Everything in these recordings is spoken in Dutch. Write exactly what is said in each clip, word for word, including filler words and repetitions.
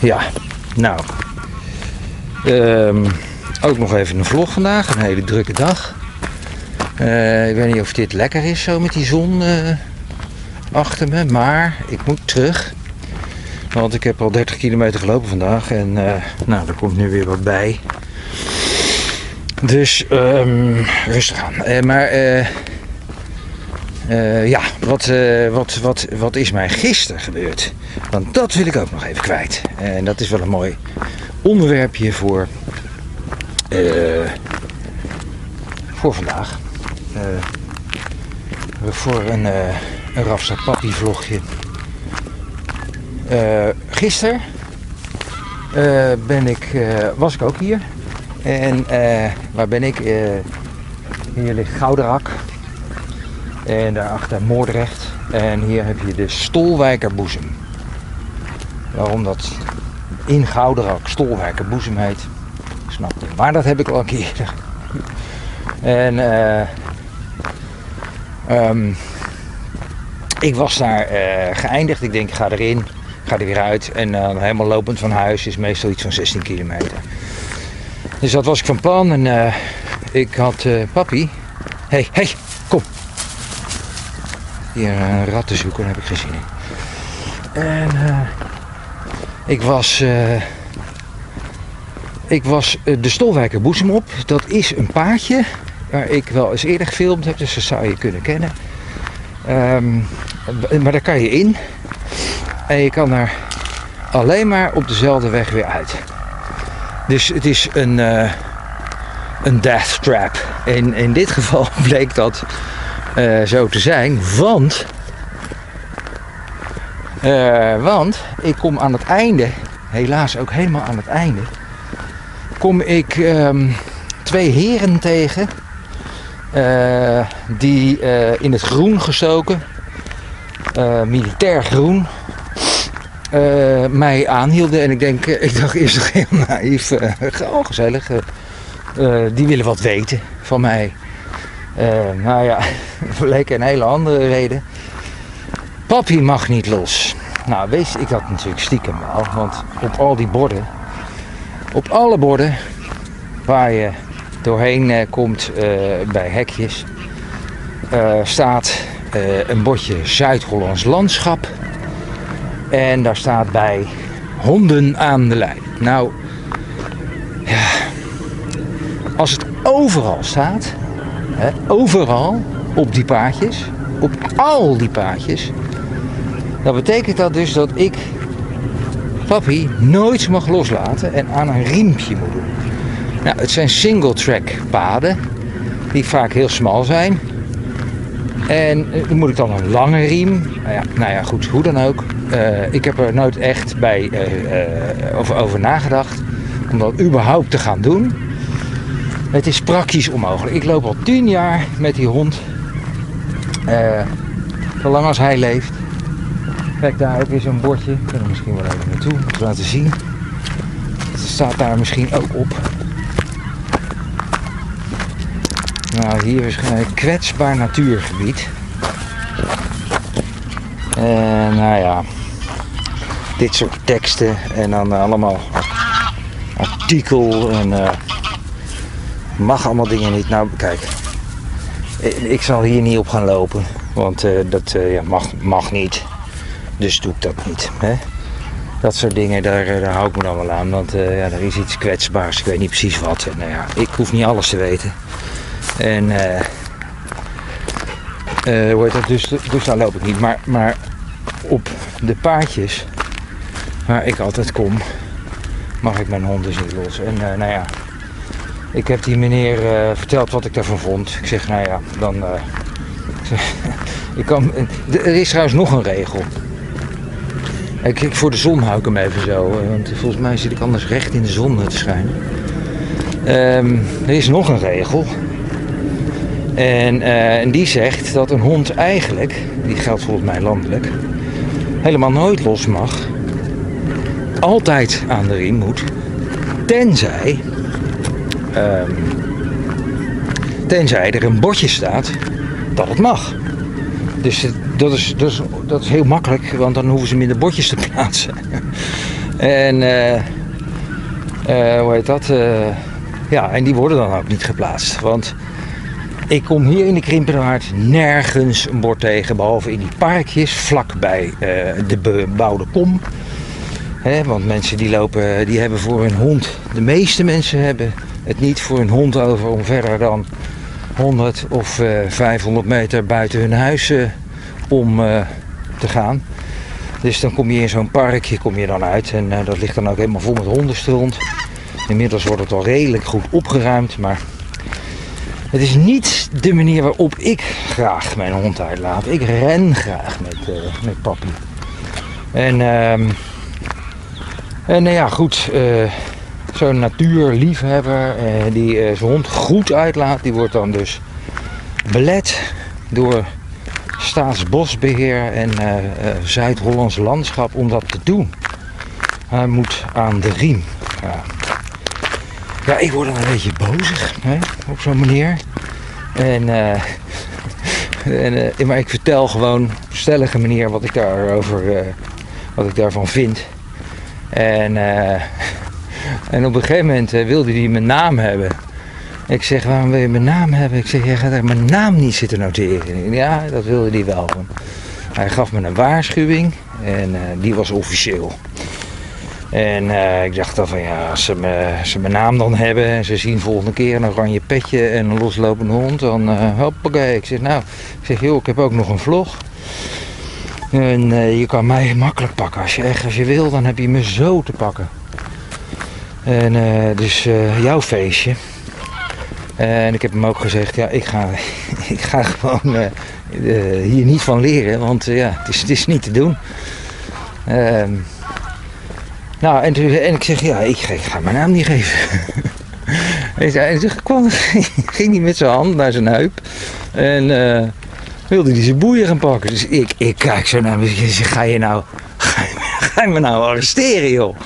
Ja, nou. Um, ook nog even een vlog vandaag. Een hele drukke dag. Uh, ik weet niet of dit lekker is zo met die zon uh, achter me. Maar ik moet terug. Want ik heb al dertig kilometer gelopen vandaag. En uh, nou, er komt nu weer wat bij. Dus um, rustig aan. Uh, maar uh, uh, ja, wat, uh, wat, wat, wat is mij gisteren gebeurd? Want dat wil ik ook nog even kwijt. Uh, en dat is wel een mooi onderwerpje voor, uh, voor vandaag. Uh, voor een, uh, een Rafsa Papi vlogje. Uh, gisteren uh, ben ik, uh, was ik ook hier. En uh, waar ben ik? Uh, hier ligt Gouderak. En daarachter Moordrecht. En hier heb je de Stolwijkse Boezem. Waarom dat in Gouderak Stolwijkse Boezem heet, snap ik. Maar dat heb ik al een keer eerder. En uh, um, ik was daar uh, geëindigd. Ik denk, ik ga erin. Ga er weer uit. En uh, helemaal lopend van huis is meestal iets van zestien kilometer. Dus dat was ik van plan en uh, ik had uh, Papi. Hé, hé, kom. Hier een rat te zoeken, daar heb ik geen zin in. En uh, ik was, uh, ik was uh, de Stolwijkse Boezem op. Dat is een paadje waar ik wel eens eerder gefilmd heb, dus dat zou je kunnen kennen. Um, maar daar kan je in. En je kan er alleen maar op dezelfde weg weer uit. Dus het is een, uh, een death trap. En in dit geval bleek dat uh, zo te zijn. Want, uh, want ik kom aan het einde, helaas ook helemaal aan het einde, kom ik um, twee heren tegen uh, die uh, in het groen gestoken, uh, militair groen, Uh, mij aanhielden. En ik denk, uh, ik dacht eerst nog heel naïef, uh, oh gezellig, uh, uh, die willen wat weten van mij. Uh, nou ja, bleek een hele andere reden. Papi mag niet los. Nou, wees ik dat natuurlijk stiekem wel, want op al die borden, op alle borden waar je doorheen uh, komt uh, bij hekjes, uh, staat uh, een bordje Zuid-Hollands landschap. En daar staat bij honden aan de lijn. Nou, ja, als het overal staat, hè, overal op die paadjes, op al die paadjes, dan betekent dat dus dat ik Papi nooit mag loslaten en aan een riempje moet doen. Nou, het zijn single track paden die vaak heel smal zijn. En dan moet ik dan een lange riem, nou ja, nou ja goed, hoe dan ook. Uh, ik heb er nooit echt bij, uh, uh, over, over nagedacht om dat überhaupt te gaan doen. Het is praktisch onmogelijk. Ik loop al tien jaar met die hond. Uh, zolang als hij leeft. Kijk, daar ook weer zo'n bordje. Ik kan er misschien wel even naartoe om te laten zien. Het staat daar misschien ook op. Nou, hier is een kwetsbaar natuurgebied. En nou ja, dit soort teksten en dan allemaal artikel en uh, mag allemaal dingen niet. Nou, kijk, ik zal hier niet op gaan lopen, want uh, dat uh, ja, mag, mag niet. Dus doe ik dat niet. Hè? Dat soort dingen, daar, daar hou ik me dan wel aan, want uh, ja, er is iets kwetsbaars. Ik weet niet precies wat. En, nou ja, ik hoef niet alles te weten. En uh, Uh, hoe heet dat? Dus, dus daar loop ik niet, maar, maar op de paadjes waar ik altijd kom, mag ik mijn hond dus niet los. En uh, nou ja, ik heb die meneer uh, verteld wat ik daarvan vond. Ik zeg, nou ja, dan... Uh, ik kan, er is trouwens nog een regel. Ik, ik, voor de zon hou ik hem even zo, want volgens mij zit ik anders recht in de zon te schijnen. Um, er is nog een regel. En, uh, en die zegt dat een hond eigenlijk, die geldt volgens mij landelijk, helemaal nooit los mag. Altijd aan de riem moet. Tenzij, um, tenzij er een bordje staat dat het mag. Dus dat is, dat is, dat is heel makkelijk, want dan hoeven ze minder bordjes te plaatsen. En uh, uh, hoe heet dat? Uh, ja, en die worden dan ook niet geplaatst. Want ik kom hier in de Krimpenerwaard nergens een bord tegen, behalve in die parkjes vlakbij uh, de bebouwde kom. He, want mensen die lopen, die hebben voor hun hond, de meeste mensen hebben het niet voor hun hond over om verder dan honderd of uh, vijfhonderd meter buiten hun huis uh, om uh, te gaan. Dus dan kom je in zo'n parkje, kom je dan uit en uh, dat ligt dan ook helemaal vol met hondenstront. Inmiddels wordt het al redelijk goed opgeruimd, maar het is niet de manier waarop ik graag mijn hond uitlaat. Ik ren graag met, uh, met Papi. En... Um, En nou ja, goed, uh, zo'n natuurliefhebber uh, die uh, zijn hond goed uitlaat, die wordt dan dus belet door Staatsbosbeheer en uh, uh, Zuid-Hollands landschap om dat te doen. Hij moet aan de riem. Ja, ja ik word dan een beetje bozig, hè, op zo'n manier. En, uh, en, uh, maar ik vertel gewoon op stellige manier wat ik, daarover, uh, wat ik daarvan vind. En, uh, en op een gegeven moment uh, wilde hij mijn naam hebben. Ik zeg, waarom wil je mijn naam hebben? Ik zeg, jij gaat er mijn naam niet zitten noteren. Ja, dat wilde hij wel. Hij gaf me een waarschuwing en uh, die was officieel. En uh, ik dacht dan van ja, als ze, me, als ze mijn naam dan hebben en ze zien volgende keer een oranje petje en een loslopende hond, dan uh, hoppakee. Ik zeg, nou, ik zeg, joh, ik heb ook nog een vlog. En uh, je kan mij makkelijk pakken. Als je echt als je wil, dan heb je me zo te pakken. En uh, dus uh, jouw feestje. Uh, en ik heb hem ook gezegd, ja, ik ga, ik ga gewoon uh, uh, hier niet van leren. Want uh, ja, het is, het is niet te doen. Uh, nou, en, en ik zeg, ja, ik, ik ga mijn naam niet geven. en, en toen kwam, ging hij met zijn hand naar zijn heup. En... Uh, wilde die zijn boeien gaan pakken. Dus ik, ik kijk zo naar me en zeg, ga je nou, ga je, ga je me nou arresteren, joh?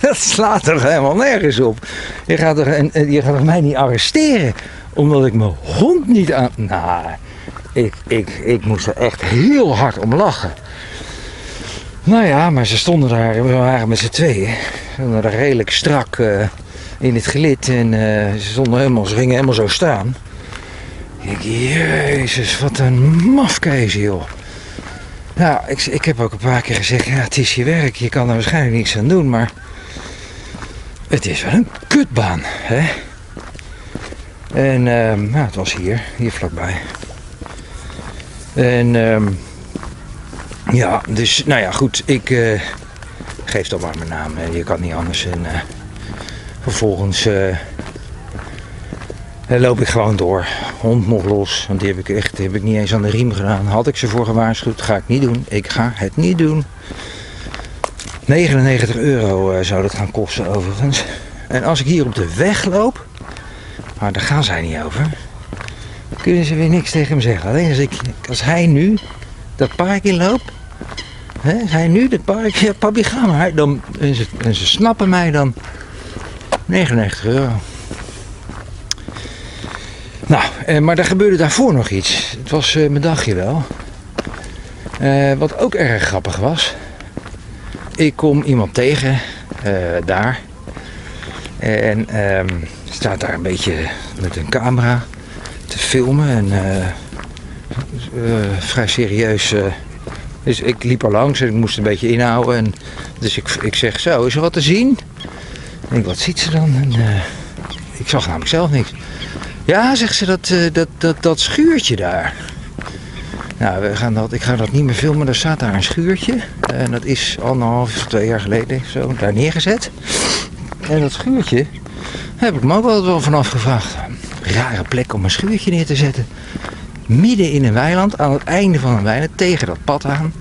Dat slaat toch helemaal nergens op? Je gaat toch, en, je gaat toch mij niet arresteren omdat ik mijn hond niet aan... Nou, ik, ik, ik moest er echt heel hard om lachen. Nou ja, maar ze stonden daar, we waren met z'n tweeën. Ze stonden daar redelijk strak uh, in het gelid en uh, ze, stonden helemaal, ze gingen helemaal zo staan. Ik denk, jezus, wat een mafkees, joh. Nou, ik, ik heb ook een paar keer gezegd, ja, het is je werk, je kan er waarschijnlijk niks aan doen, maar het is wel een kutbaan, hè. En, um, nou, het was hier, hier vlakbij. En, um, ja, dus, nou ja, goed, ik uh, geef dan maar mijn naam, hè. Je kan niet anders. En uh, vervolgens... Uh, Dan loop ik gewoon door, hond nog los, want die heb ik echt die heb ik niet eens aan de riem gedaan. Had ik ze voor gewaarschuwd, ga ik niet doen. Ik ga het niet doen. negenennegentig euro zou dat gaan kosten overigens. En als ik hier op de weg loop, maar daar gaan zij niet over, dan kunnen ze weer niks tegen hem zeggen. Alleen als, ik, als hij nu dat park inloopt, hè, als hij nu dat park, ja papi ga maar, dan, en, ze, en ze snappen mij dan, negenennegentig euro. Nou, eh, maar daar gebeurde daarvoor nog iets. Het was eh, mijn dagje wel. Eh, wat ook erg grappig was. Ik kom iemand tegen, eh, daar. En eh, staat daar een beetje met een camera te filmen. En eh, eh, vrij serieus. Eh, dus ik liep er langs en ik moest een beetje inhouden. En, dus ik, ik zeg zo, is er wat te zien? Ik denk, wat ziet ze dan? En, eh, ik zag namelijk zelf niks. Ja, zegt ze, dat, dat, dat, dat schuurtje daar. Nou, we gaan dat, ik ga dat niet meer filmen. Er staat daar een schuurtje. En dat is anderhalf of twee jaar geleden zo daar neergezet. En dat schuurtje heb ik me ook altijd wel vanaf gevraagd. Rare plek om een schuurtje neer te zetten. Midden in een weiland, aan het einde van een weiland, tegen dat pad aan.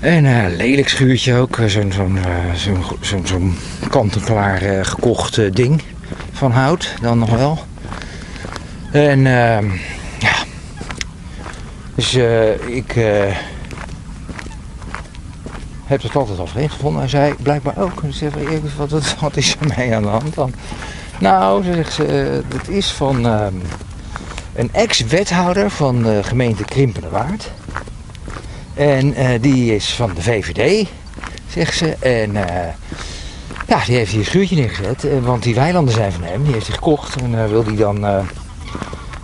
En een uh, lelijk schuurtje ook. Zo'n zo'n, uh, zo'n, zo'n, zo'n kant-en-klaar uh, gekocht uh, ding. Van hout, dan nog wel. En uh, ja. Dus uh, ik uh, heb het altijd al vreemd gevonden. En zij blijkbaar ook. Dus wat, wat, wat is er mee aan de hand dan? Nou, ze zegt ze, dat is van uh, een ex-wethouder van de gemeente Krimpenerwaard. En uh, die is van de V V D. zegt ze. En uh, ja, die heeft hier een schuurtje neergezet, uh, want die weilanden zijn van hem. Die heeft hij gekocht en uh, wil hij dan uh,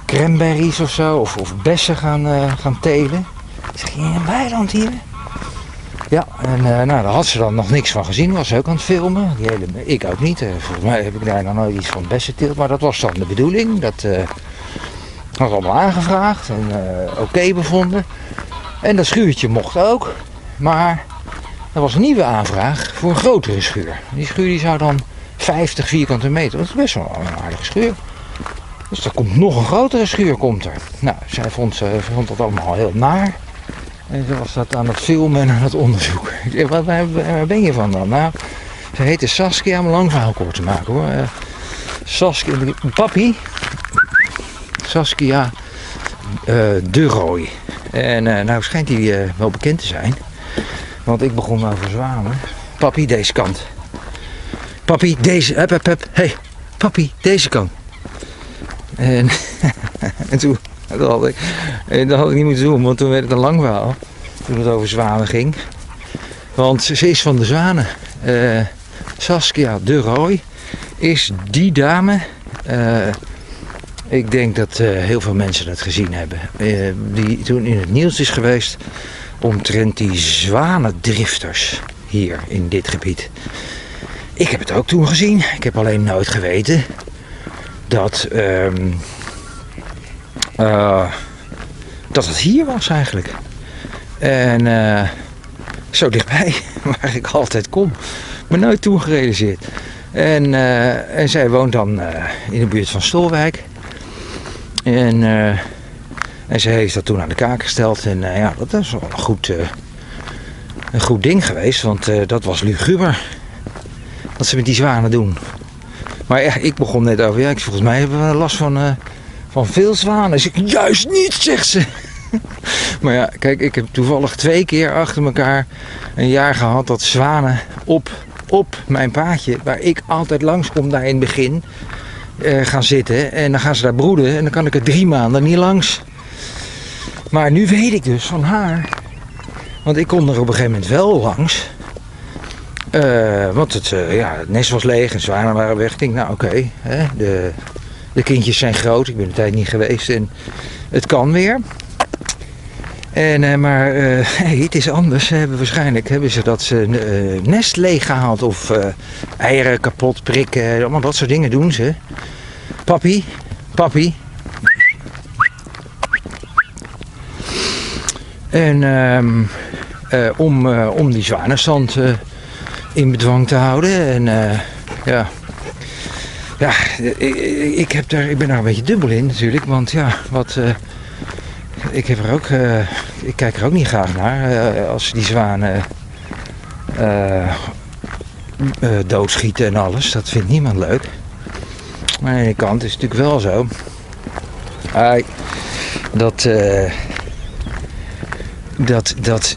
cranberries of zo, of, of bessen gaan, uh, gaan telen. Ik zeg, je in een weiland hier? Ja, en uh, nou, daar had ze dan nog niks van gezien, was ze ook aan het filmen. Die hele, ik ook niet, uh, volgens mij heb ik daar nog nooit iets van bessen teelt, maar dat was dan de bedoeling. Dat uh, had allemaal aangevraagd en uh, oké okay bevonden. En dat schuurtje mocht ook, maar er was een nieuwe aanvraag voor een grotere schuur. Die schuur die zou dan vijftig vierkante meter, dat is best wel een aardige schuur. Dus er komt nog een grotere schuur, komt er. Nou, zij vond, uh, vond dat allemaal heel naar. En ze was dat aan het filmen en aan het onderzoeken. Ik zei, waar, waar, waar ben je van dan? Nou, ze heette Saskia, om een lang verhaal kort te maken hoor. Uh, Saskia, Papi. Saskia uh, de Rooij. En uh, nou schijnt die uh, wel bekend te zijn. Want ik begon over zwanen. Papi, deze kant. Papi, deze. Hup, hup, hup. Hé, hey, Papi, deze kant. En, en toen... Dat had, ik, dat had ik niet moeten doen, want toen werd het een lang verhaal. Toen het over zwanen ging. Want ze is van de zwanen. Uh, Saskia de Rooij is die dame. Uh, ik denk dat uh, heel veel mensen dat gezien hebben. Uh, die toen in het nieuws is geweest omtrent die zwanendrifters hier in dit gebied. Ik heb het ook toen gezien. Ik heb alleen nooit geweten dat... Uh, Uh, dat het hier was eigenlijk. En uh, zo dichtbij, waar ik altijd kom. Maar nooit toen gerealiseerd. En, uh, en zij woont dan uh, in de buurt van Stolwijk. En, uh, en zij heeft dat toen aan de kaak gesteld. En uh, ja, dat is wel een goed, uh, een goed ding geweest. Want uh, dat was luguber. Wat ze met die zwanen doen. Maar ja, ik begon net over. Ja, ik, volgens mij hebben we last van... Uh, Van veel zwanen. Zeg ik, juist niet, zegt ze. Maar ja, kijk, ik heb toevallig twee keer achter elkaar een jaar gehad dat zwanen op, op mijn paadje, waar ik altijd langskom daar in het begin, eh, gaan zitten. En dan gaan ze daar broeden en dan kan ik er drie maanden niet langs. Maar nu weet ik dus van haar, want ik kon er op een gegeven moment wel langs. Uh, want het, uh, ja, het nest was leeg en zwanen waren weg. Ik denk, nou oké, okay, de... De kindjes zijn groot, ik ben de tijd niet geweest en het kan weer. En, maar uh, hey, het is anders. Ze hebben waarschijnlijk hebben ze dat ze uh, nest leeggehaald of uh, eieren kapot prikken. Allemaal dat soort dingen doen ze. Papi, papi. En um, uh, om, uh, om die zwanenstand uh, in bedwang te houden. En uh, ja... Ja, ik, heb daar, ik ben daar een beetje dubbel in natuurlijk, want ja, wat, uh, ik, heb er ook, uh, ik kijk er ook niet graag naar uh, als die zwanen uh, uh, doodschieten en alles. Dat vindt niemand leuk. Maar aan de ene kant is het natuurlijk wel zo uh, dat, uh, dat, dat,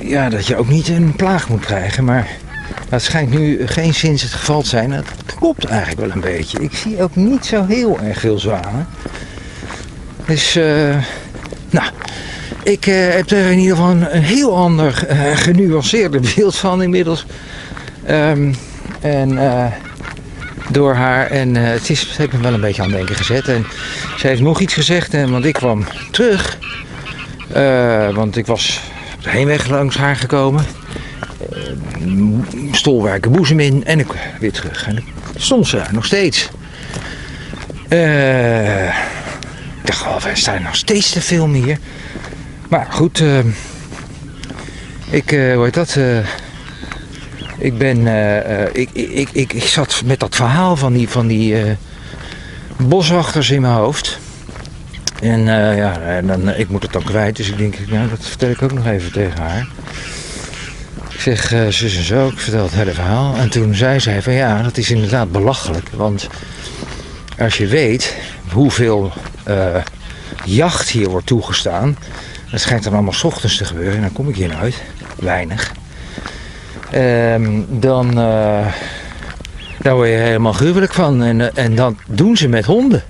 ja, dat je ook niet een plaag moet krijgen, maar... Dat schijnt nu geen sinds het geval te zijn. Dat klopt eigenlijk wel een beetje. Ik zie ook niet zo heel erg veel zwanen. Dus, uh, nou, ik uh, heb er in ieder geval een, een heel ander uh, genuanceerde beeld van inmiddels. Um, en uh, door haar. En uh, het, is, het heeft me wel een beetje aan het denken gezet. En ze heeft nog iets gezegd, en, want ik kwam terug. Uh, want ik was op de heenweg langs haar gekomen. Stolwijkse Boezem in en ik weer terug. En stond ze daar nog steeds. Uh, ik dacht, oh, wij staan nog steeds te filmen hier. Maar goed, uh, ik, uh, hoe heet dat? Uh, ik ben, uh, ik, ik, ik, ik zat met dat verhaal van die, van die uh, boswachters in mijn hoofd. En uh, ja, en dan, ik moet het dan kwijt, dus ik denk, nou, dat vertel ik ook nog even tegen haar. Ik zeg, uh, zus en zo, ik vertel het hele verhaal. En toen zei zij van ja, dat is inderdaad belachelijk. Want als je weet hoeveel uh, jacht hier wordt toegestaan. Dat schijnt dan allemaal 's ochtends te gebeuren. En dan kom ik hier uit. Weinig. Um, dan, uh, daar word je helemaal gruwelijk van. En, uh, en dat doen ze met honden.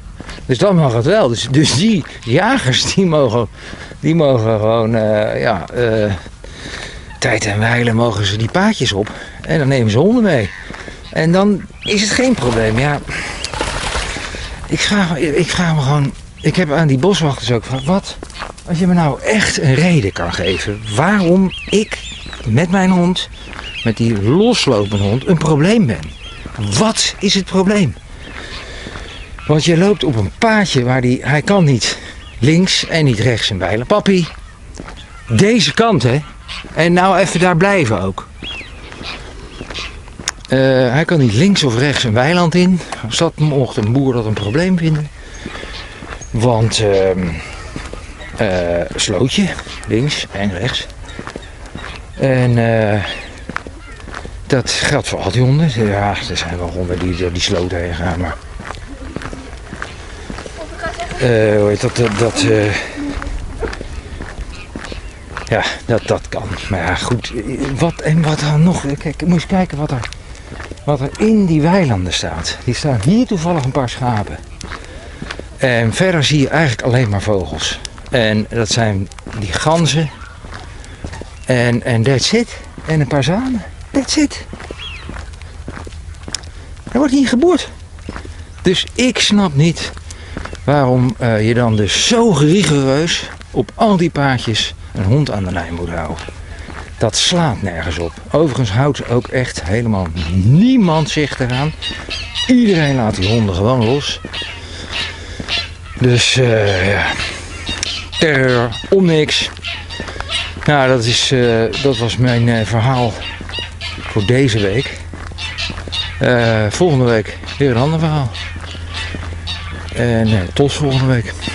Dus dan mag het wel. Dus, dus die jagers, die mogen, die mogen gewoon, uh, ja... Uh, tijd en wijle mogen ze die paadjes op en dan nemen ze honden mee. En dan is het geen probleem. Ja, ik vraag, ik vraag me gewoon... Ik heb aan die boswachters ook gevraagd, wat als je me nou echt een reden kan geven waarom ik met mijn hond, met die loslopende hond, een probleem ben. Wat is het probleem? Want je loopt op een paadje waar die, hij kan niet links en niet rechts en wijlen. Papi, deze kant hè. En nou even daar blijven ook. Uh, hij kan niet links of rechts een weiland in. Als dat mocht een boer dat een probleem vinden. Want uh, uh, slootje, links en rechts. En uh, dat geldt voor al die honden. Ja, er zijn wel honden die door die sloot heen gaan. Maar uh, hoe heet dat? Dat, dat uh, ja, dat, dat kan. Maar ja, goed. Wat, en wat dan nog? Kijk, ik moest kijken wat er, wat er in die weilanden staat. Die staan hier toevallig een paar schapen. En verder zie je eigenlijk alleen maar vogels. En dat zijn die ganzen. En, en that's it. En een paar zanen. That's it. Er wordt hier geboord. Dus ik snap niet waarom uh, je dan dus zo rigoureus op al die paadjes een hond aan de lijn moet houden. Dat slaat nergens op. Overigens houdt ook echt helemaal niemand zich eraan. Iedereen laat die honden gewoon los. Dus uh, ja, terreur om niks. Nou, dat, is, uh, dat was mijn uh, verhaal voor deze week. Uh, volgende week weer een ander verhaal. En uh, tot volgende week.